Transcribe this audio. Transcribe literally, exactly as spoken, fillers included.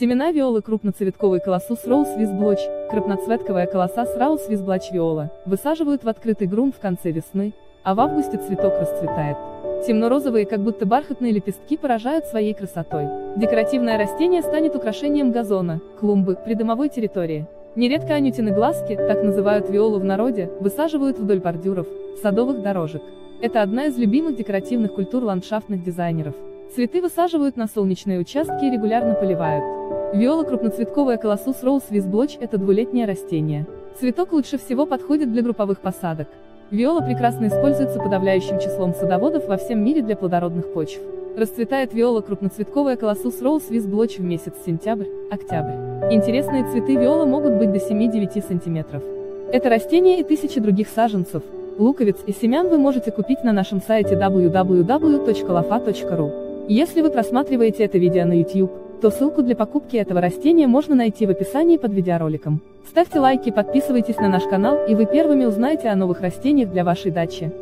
Семена виолы крупноцветковой Колоссус Роуз виз Блотч, крупноцветковая Колоссус Роуз виз Блотч виола, высаживают в открытый грунт в конце весны, а в августе цветок расцветает. Темно-розовые, как будто бархатные лепестки поражают своей красотой. Декоративное растение станет украшением газона, клумбы, придомовой территории. Нередко анютины глазки, так называют виолу в народе, высаживают вдоль бордюров, садовых дорожек. Это одна из любимых декоративных культур ландшафтных дизайнеров. Цветы высаживают на солнечные участки и регулярно поливают. Виола крупноцветковая Колоссус Роуз виз Блотч – это двулетнее растение. Цветок лучше всего подходит для групповых посадок. Виола прекрасно используется подавляющим числом садоводов во всем мире для плодородных почв. Расцветает виола крупноцветковая Колоссус Роуз виз Блотч в месяц сентябрь-октябрь. Интересные цветы виола могут быть до семи-девяти сантиметров. Это растение и тысячи других саженцев, луковиц и семян вы можете купить на нашем сайте дабл ю дабл ю дабл ю точка лафа точка ру. Если вы просматриваете это видео на YouTube, то ссылку для покупки этого растения можно найти в описании под видеороликом. Ставьте лайки, подписывайтесь на наш канал, и вы первыми узнаете о новых растениях для вашей дачи.